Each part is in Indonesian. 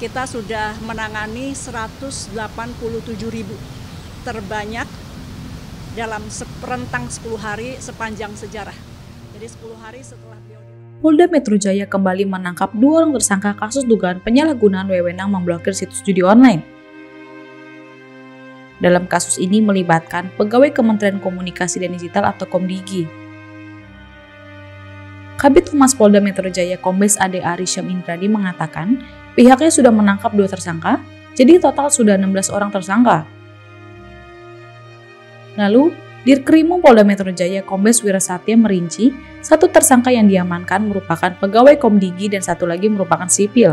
kita sudah menangani 187.000 terbanyak dalam rentang 10 hari sepanjang sejarah. Jadi 10 hari setelah Polda Metro Jaya kembali menangkap 2 orang tersangka kasus dugaan penyalahgunaan wewenang memblokir situs judi online. Dalam kasus ini melibatkan pegawai Kementerian Komunikasi dan Digital atau Komdigi. Kabid Humas Polda Metro Jaya Kombes Ade Ari Syam Indradi mengatakan pihaknya sudah menangkap 2 tersangka, jadi total sudah 16 orang tersangka. Lalu, Dirkrimum Polda Metro Jaya Kombes Wirasatya merinci 1 tersangka yang diamankan merupakan pegawai Komdigi dan 1 lagi merupakan sipil.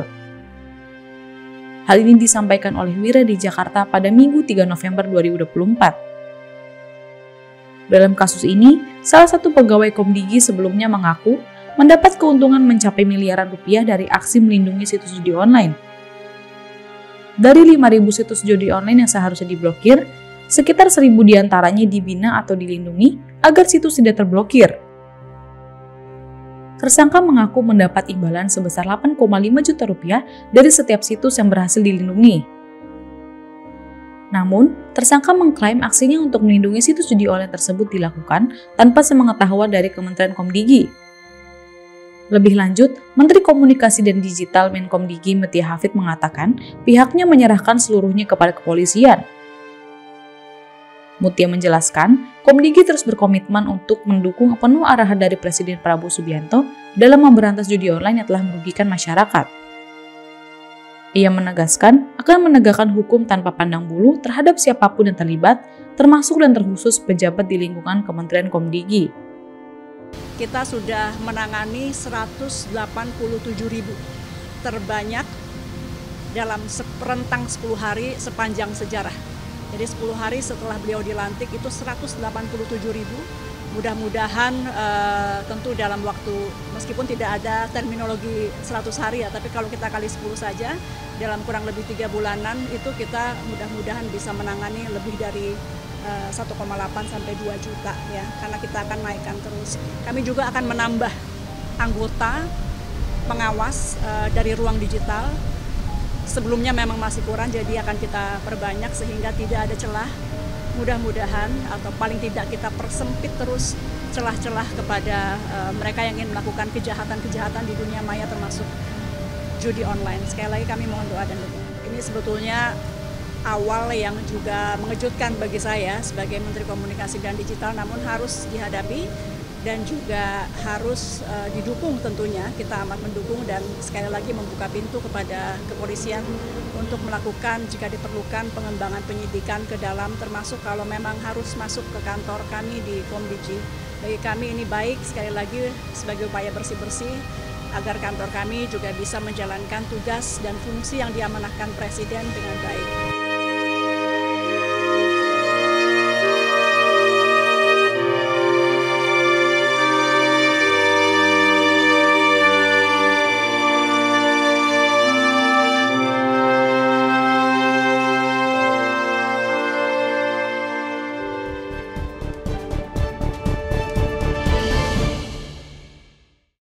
Hal ini disampaikan oleh Wira di Jakarta pada Minggu 3 November 2024. Dalam kasus ini, salah satu pegawai Komdigi sebelumnya mengaku mendapat keuntungan mencapai miliaran rupiah dari aksi melindungi situs judi online. Dari 5.000 situs judi online yang seharusnya diblokir, sekitar 1.000 diantaranya dibina atau dilindungi agar situs tidak terblokir. Tersangka mengaku mendapat imbalan sebesar 8,5 juta rupiah dari setiap situs yang berhasil dilindungi. Namun, tersangka mengklaim aksinya untuk melindungi situs judi online tersebut dilakukan tanpa sepengetahuan dari Kementerian Komdigi. Lebih lanjut, Menteri Komunikasi dan Digital Menkomdigi Meutya Hafid mengatakan pihaknya menyerahkan seluruhnya kepada kepolisian. Meutya menjelaskan, Komdigi terus berkomitmen untuk mendukung penuh arahan dari Presiden Prabowo Subianto dalam memberantas judi online yang telah merugikan masyarakat. Ia menegaskan akan menegakkan hukum tanpa pandang bulu terhadap siapapun yang terlibat, termasuk dan terkhusus pejabat di lingkungan Kementerian Komdigi. Kita sudah menangani 187.000 terbanyak dalam rentang 10 hari sepanjang sejarah. Jadi 10 hari setelah beliau dilantik itu 187.000. Mudah-mudahan tentu dalam waktu, meskipun tidak ada terminologi 100 hari ya, tapi kalau kita kali 10 saja, dalam kurang lebih 3 bulanan itu kita mudah-mudahan bisa menangani lebih dari 1,8 sampai 2 juta ya, karena kita akan naikkan terus. Kami juga akan menambah anggota pengawas dari ruang digital. Sebelumnya memang masih kurang, jadi akan kita perbanyak sehingga tidak ada celah. Mudah-mudahan atau paling tidak kita persempit terus celah-celah kepada mereka yang ingin melakukan kejahatan-kejahatan di dunia maya termasuk judi online. Sekali lagi kami mohon doa dan dukungan. Ini sebetulnya awal yang juga mengejutkan bagi saya sebagai Menteri Komunikasi dan Digital, namun harus dihadapi dan juga harus didukung tentunya. Kita amat mendukung dan sekali lagi membuka pintu kepada kepolisian untuk melakukan jika diperlukan pengembangan penyidikan ke dalam, termasuk kalau memang harus masuk ke kantor kami di Komdigi. Bagi kami ini baik sekali lagi sebagai upaya bersih-bersih agar kantor kami juga bisa menjalankan tugas dan fungsi yang diamanahkan Presiden dengan baik.